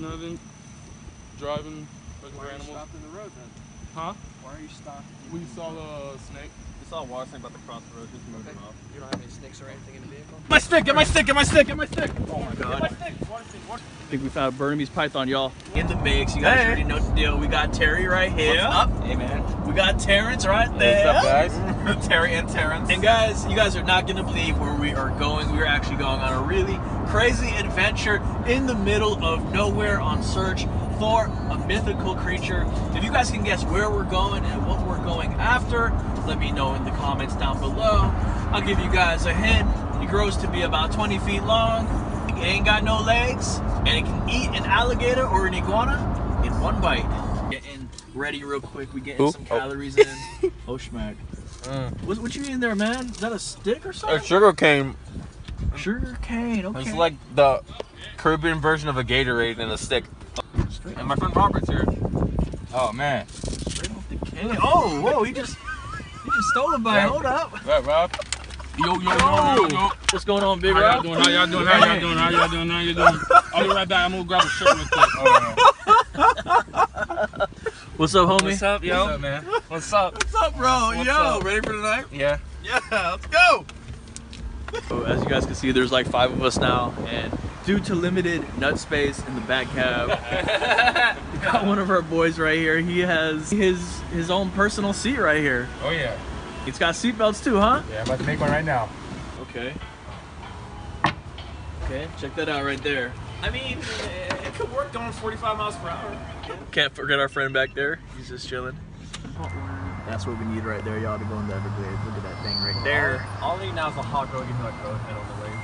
nothing. Driving looking for animals. Why are you stopped in the road then? Huh? Why are you stopped? We saw a snake. We saw a water snake about to cross the road. Just moved him off. You don't have any snakes or anything in the vehicle? Get my stick! Get my stick! Get my stick! Get my stick! Oh my god. Get my stick! Water snake! Water snake! I think we found a Burmese python, y'all. In the mix, you guys already know the deal. We got Terry right here. What's up? Hey man. We got Terrence right there. What's up, guys? Terry and Terrence. And guys, you guys are not gonna believe where we are going. We are actually going on a really crazy adventure in the middle of nowhere on search for a mythical creature. If you guys can guess where we're going and what we're going after, let me know in the comments down below. I'll give you guys a hint. It grows to be about 20 feet long. It ain't got no legs, and it can eat an alligator or an iguana in one bite. Getting ready real quick. We getting some calories in. Oh schmack. What you eating there, man? Is that a stick or something? A sugar cane. Sugar cane, okay. It's like the Caribbean version of a Gatorade and a stick. And my friend Robert's here. Oh man. Straight off the can. Oh, whoa, he just stole it by him. Hold up. Right, Rob. Yo, yo, yo, yo. What's going on, big Rob? How y'all doing? How y'all doing? How y'all doing? How y'all doing? I'll be right back. I'm gonna grab a shirt real quick. Oh, what's up, homie? What's up, yo? What's up, man? What's up? What's up, bro? What's yo, up? Ready for tonight? Yeah. Yeah, let's go. So as you guys can see, there's like 5 of us now, and due to limited nut space in the back cab, we got one of our boys right here. He has his own personal seat right here. Oh yeah. It's got seatbelts too, huh? Yeah, I'm about to make one right now. Okay. Okay, check that out right there. I mean, it could work going 45 miles per hour. Yeah. Can't forget our friend back there. He's just chilling. That's what we need right there, y'all, to go into Everglades. Look at that thing right there. All I need now is a hot girl. Give me like go head over there.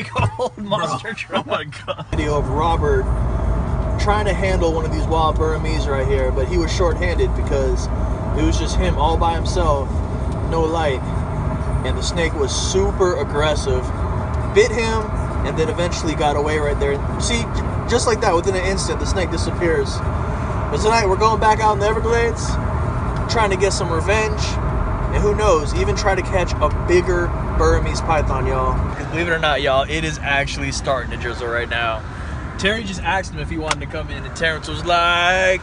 She'll be like, oh. Big old monster truck. Oh my god. Video of Robert trying to handle one of these wild Burmese right here, but he was short-handed because it was just him all by himself, no light, and the snake was super aggressive, bit him, and then eventually got away right there. See, just like that, within an instant, the snake disappears. But tonight, we're going back out in the Everglades, trying to get some revenge, and who knows, even try to catch a bigger Burmese python, y'all. Believe it or not, y'all, it is actually starting to drizzle right now. Terry just asked him if he wanted to come in, and Terrence was like,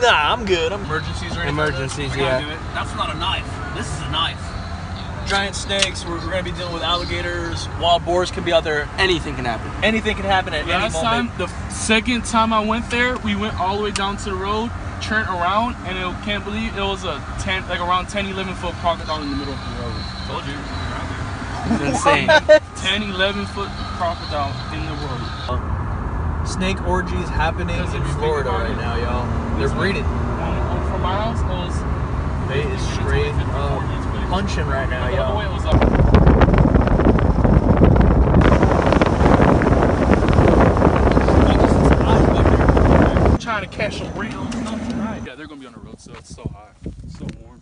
nah, I'm good. Emergencies or anything? Emergencies, yeah. Do it. That's not a knife. This is a knife. Giant snakes. We're going to be dealing with alligators. Wild boars can be out there. Anything can happen. Anything can happen at any moment. Last time, the second time I went there, we went all the way down to the road, turned around, and I can't believe it was a 10, like around 10, 11-foot crocodile in the middle of the road. Told you. It's insane. 10, 11-foot crocodile in the road. Snake orgies happening in Florida right now, y'all. They're breeding. From my house, those they is straight up punching right now, y'all. Trying to catch some real stuff tonight. Yeah, they're gonna be on the road, so it's so hot, it's so warm.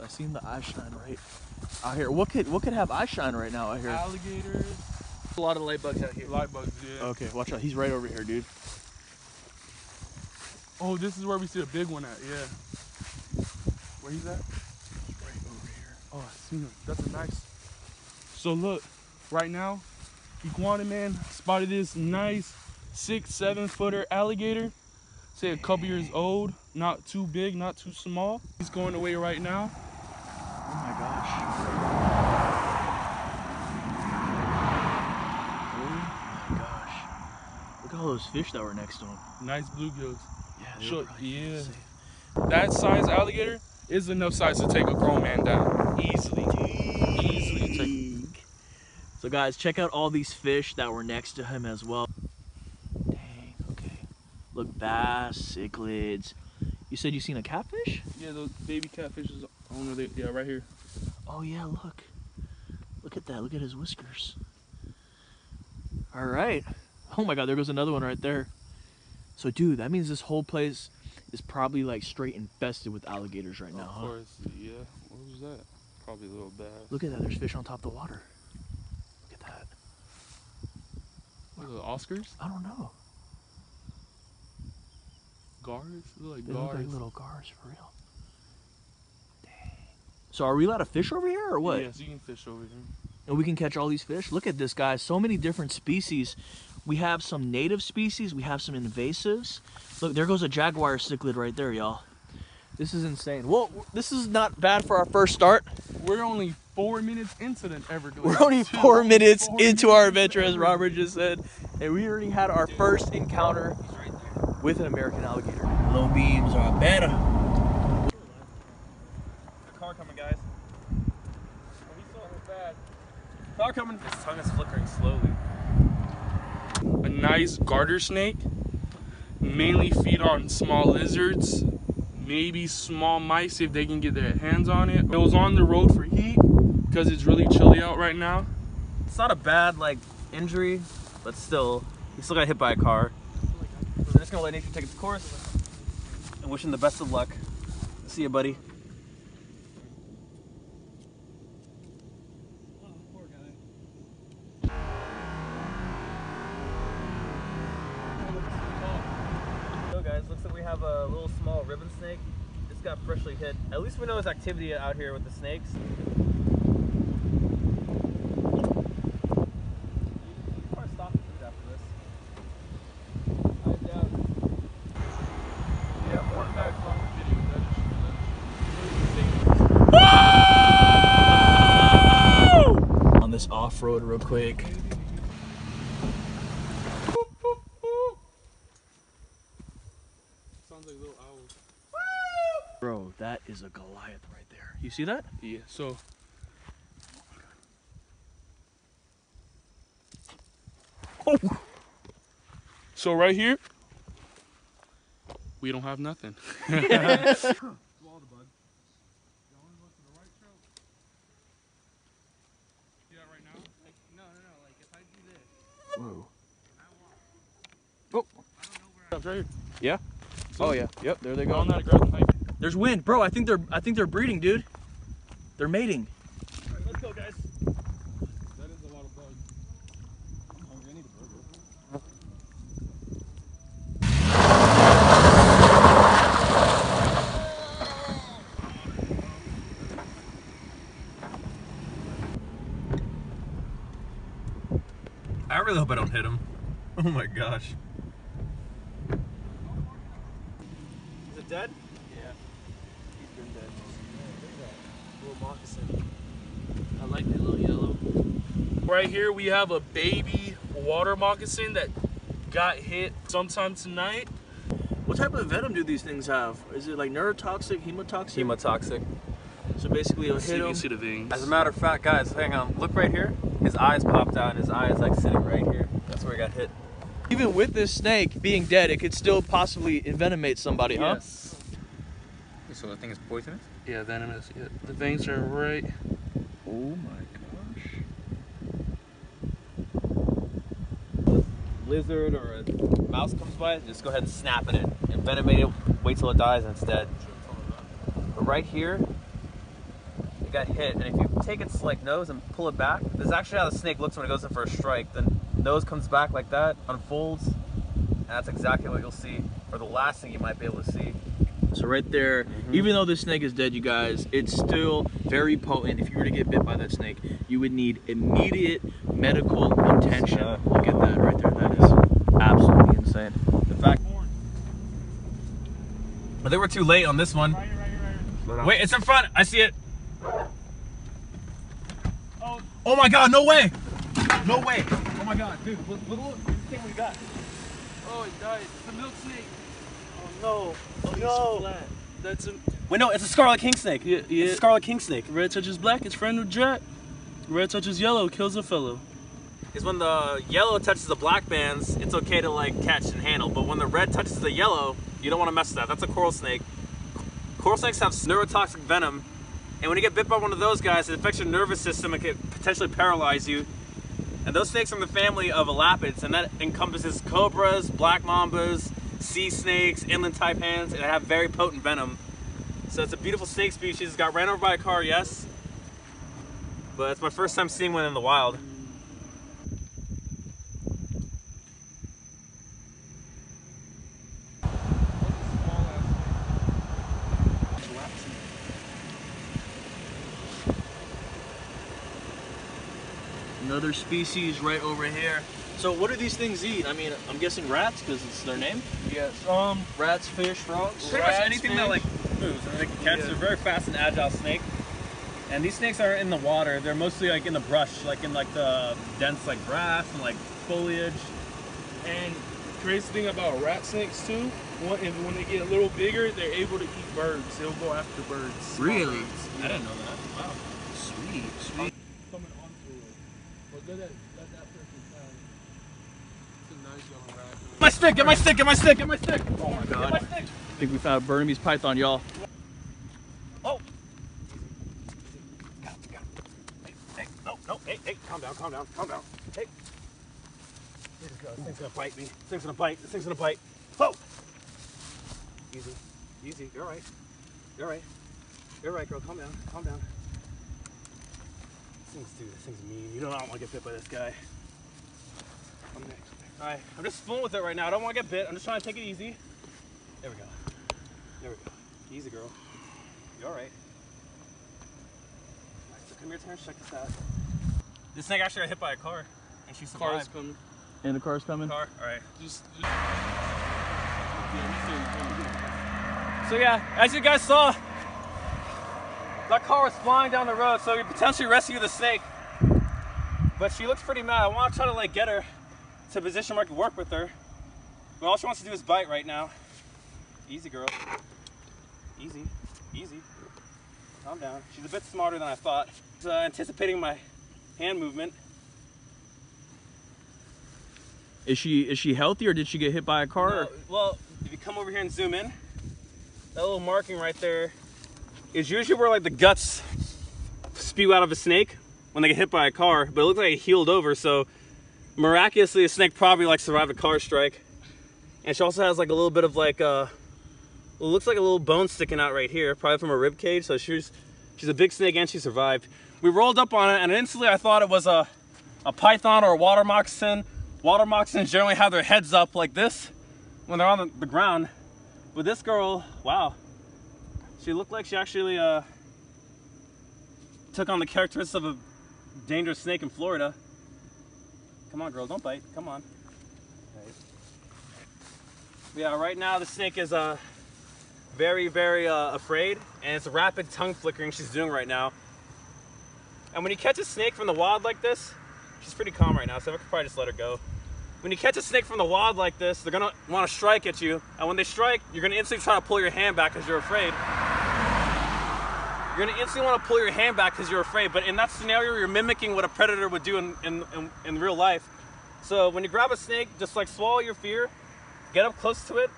I seen the eye shine right out here. What could have eye shine right now out here? Alligators. A lot of light bugs out here. Light bugs, yeah. Okay, watch out. He's right over here, dude. Oh, this is where we see the big one at, yeah. Where he's at? Right over here. Oh, I seen him. That's a nice. So look, right now, iguana man spotted this nice 6-7-footer alligator. Say a couple years old. Not too big, not too small. He's going away right now. Oh my gosh. All those fish that were next to him. Nice bluegills. Yeah, yeah. That size alligator is enough size to take a grown man down easily. Easily. So guys, check out all these fish that were next to him as well. Dang. Okay. Look, bass, cichlids. You said you seen a catfish? Yeah, those baby catfishes. Oh no, yeah, right here. Oh yeah, look. Look at that. Look at his whiskers. All right. Oh my god, there goes another one right there. So dude, that means this whole place is probably like straight infested with alligators right now, huh? Of course, yeah. What was that? Probably a little bad. Look at that, there's fish on top of the water. Look at that. What are the Oscars? I don't know. Gars? They look like little gars, for real. Dang. So are we allowed to fish over here or what? Yes, you can fish over here. And we can catch all these fish? Look at this, guys. So many different species. We have some native species. We have some invasives. Look, there goes a jaguar cichlid right there, y'all. This is insane. Well, this is not bad for our first start. We're only 4 minutes into the Everglades. We're only 4 minutes into our adventure, as Robert just said. And we already had our first encounter with an American alligator. Low beams are better. The car coming, guys. Car coming. His tongue is flickering slowly. A nice garter snake. Mainly feed on small lizards, maybe small mice if they can get their hands on it. It was on the road for heat because it's really chilly out right now. It's not a bad injury, but still, he still got hit by a car. So we're just gonna let nature take its course and wish him the best of luck. See ya, buddy. Have a little small ribbon snake. Just got freshly hit. At least we know there's activity out here with the snakes. On this off-road real quick. Bro, that is a Goliath right there. You see that? Yeah, so. Oh my God. Oh! So right here, we don't have nothing. Swallow the bug. Yeah, right now? No. Like, if I do this. Whoa. I walk. Oh! I don't know where that's right here. Yeah? So, oh, yeah. Yep, there they go. On that aggressive hike. There's wind, bro. I think they're breeding, dude. They're mating. All right, let's go, guys. That is a lot of bugs. I need a burger. I really hope I don't hit him. Oh my gosh. Is it dead? Little moccasin. I like that little yellow. Right here we have a baby water moccasin that got hit sometime tonight. What type of venom do these things have? Is it like neurotoxic, hemotoxic? Hemotoxic. So basically it'll hit him. You see the veins. As a matter of fact, guys, hang on. Look right here. His eyes popped out. His eye is like sitting right here. That's where he got hit. Even with this snake being dead, it could still possibly envenomate somebody, huh? Yes. So the thing is poisonous? Yeah, venomous. Yeah. The veins are right. Oh my gosh. A lizard or a mouse comes by, just go ahead and snap at it. Envenomate it, wait till it dies and it's dead. But right here, it got hit. And if you take its nose and pull it back, this is actually how the snake looks when it goes in for a strike. The nose comes back like that, unfolds, and that's exactly what you'll see, or the last thing you might be able to see. So right there, even though this snake is dead, you guys, it's still very potent. If you were to get bit by that snake, you would need immediate medical attention. Look at that right there. That is absolutely insane. In fact, I think we're too late on this one. Right. Wait, it's in front. I see it. Oh, oh my God, no way. No way. Oh my God, dude, look at the thing we got. Oh, it died. It's the milk snake. No, oh, no. That's a... Wait, no, it's a Scarlet King snake. Yeah. It's a Scarlet King snake. Red touches black, it's friend with jet. Red touches yellow, kills a fellow. It's when the yellow touches the black bands, it's okay to catch and handle. But when the red touches the yellow, you don't want to mess with that. That's a coral snake. Coral snakes have neurotoxic venom. And when you get bit by one of those guys, it affects your nervous system and can potentially paralyze you. And those snakes are in the family of elapids, and that encompasses cobras, black mambas, sea snakes, inland taipans, and they have very potent venom. So it's a beautiful snake species. It's got ran over by a car, yes, but it's my first time seeing one in the wild. Another species right over here. So what do these things eat? I mean, I'm guessing rats because it's their name. Yes. Rats, fish, frogs. Pretty much anything that like moves. And they can catch. Yeah. They're very fast and agile snake. And these snakes aren't in the water. They're mostly like in the brush, like in like the dense like grass and like foliage. And the crazy thing about rat snakes too, when they get a little bigger, they're able to eat birds. They'll go after birds. Really? Birds. Yeah. I didn't know that. Wow. Sweet, sweet. Coming onto it. Well, go ahead. Let that person down. It's a nice yellow rat. Get my stick! Get my stick! Get my stick! Get my stick! Oh my god. Get my stick! I think we found a Burmese python, y'all. Oh! Got it, got it. Hey, hey, no, no, hey, hey, calm down, calm down, calm down. Hey. This thing's gonna bite me. This thing's gonna bite. This thing's gonna bite. Oh! Easy. Easy. You're alright. You're alright. You're alright, girl. Calm down. Calm down. This thing's, dude, this thing's mean. You don't want to get bit by this guy. I'm next. Alright. I'm just fooling with it right now. I don't want to get bit. I'm just trying to take it easy. There we go. There we go. Easy, girl. You're alright. Alright, so come here, Terrence. Check this out. This snake actually got hit by a car. And she survived. Car's coming. And the car's coming? Car. Alright. So yeah, as you guys saw, that car was flying down the road, so we potentially rescued the snake. But she looks pretty mad. I want to try to like get her to a position where I can work with her. But all she wants to do is bite right now. Easy, girl. Easy. Easy. Calm down. She's a bit smarter than I thought. She's anticipating my hand movement. Is she healthy or did she get hit by a car? No, well, if you come over here and zoom in, that little marking right there is usually where like the guts spew out of a snake when they get hit by a car, but it looks like it healed over, so miraculously the snake probably like survived a car strike. And she also has like a little bit of like it looks like a little bone sticking out right here, probably from a rib cage, so she's a big snake and she survived. We rolled up on it and instantly I thought it was a python or a water moccasin. Water moccasins generally have their heads up like this when they're on the ground, but this girl, wow, she looked like she actually took on the characteristics of a dangerous snake in Florida. Come on, girl, don't bite. Come on. Right. Yeah, right now the snake is very, very afraid, and it's rapid tongue flickering she's doing right now. And when you catch a snake from the wild like this, she's pretty calm right now, so I could probably just let her go. When you catch a snake from the wild like this, they're gonna want to strike at you, and when they strike, you're gonna instantly try to pull your hand back because you're afraid. You're gonna instantly want to pull your hand back because you're afraid, but in that scenario, you're mimicking what a predator would do in real life. So when you grab a snake, just like swallow your fear, get up close to it,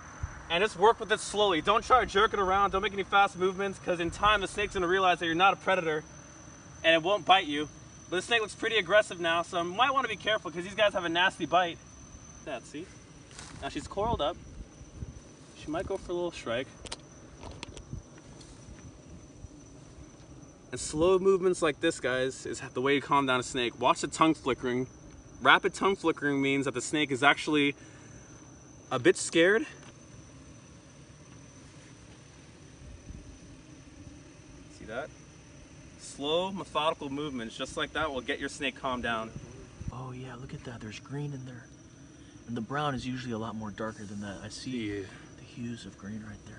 and just work with it slowly. Don't try to jerk it around, don't make any fast movements, because in time, the snake's gonna realize that you're not a predator, and it won't bite you. But the snake looks pretty aggressive now, so I might want to be careful because these guys have a nasty bite. That, see? Now she's coiled up. She might go for a little strike. And slow movements like this, guys, is the way to calm down a snake. Watch the tongue flickering. Rapid tongue flickering means that the snake is actually a bit scared. See that? Slow, methodical movements just like that will get your snake calmed down. Oh yeah, look at that. There's green in there. And the brown is usually a lot more darker than that. I see the hues of green right there.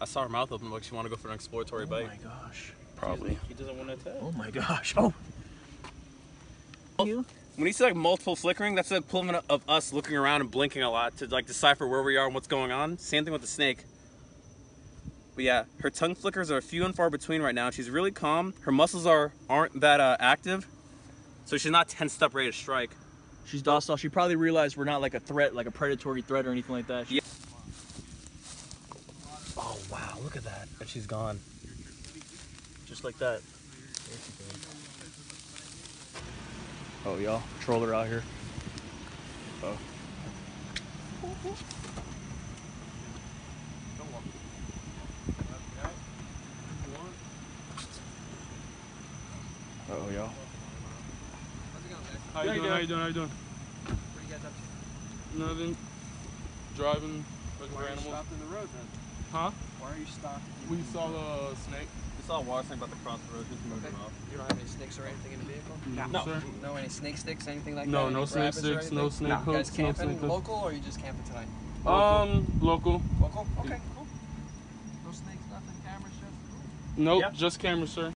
I saw her mouth open like she wanted to go for an exploratory bite. Oh my gosh. Probably. He doesn't want to attack. Oh my gosh. Oh. When you see like multiple flickering, that's the equivalent of us looking around and blinking a lot to like decipher where we are and what's going on. Same thing with the snake. But yeah, her tongue flickers are few and far between right now. She's really calm. Her muscles aren't that active, so she's not tensed up, ready to strike. She's docile. She probably realized we're not like a threat, like a predatory threat or anything like that. Yeah. Oh wow, look at that. But she's gone. Just like that. Oh y'all, troller out here. Oh. Uh-oh, y'all. How you doing? How you doing? How you doing? What you guys up to? Nothing. Driving. Looking for animals. Why are you stopped in the road then? Huh? Why are you stopped? We saw the snake. We saw a water snake about to cross the road, just moved him off. You don't have any snakes or anything in the vehicle? No, sir. No, any snake sticks, anything like that? No, snake sticks, no snake hooks. You guys camping local, or you just camping tonight? Local. Local? Okay, cool. No snakes, nothing, cameras, just? Nope, just cameras, sir.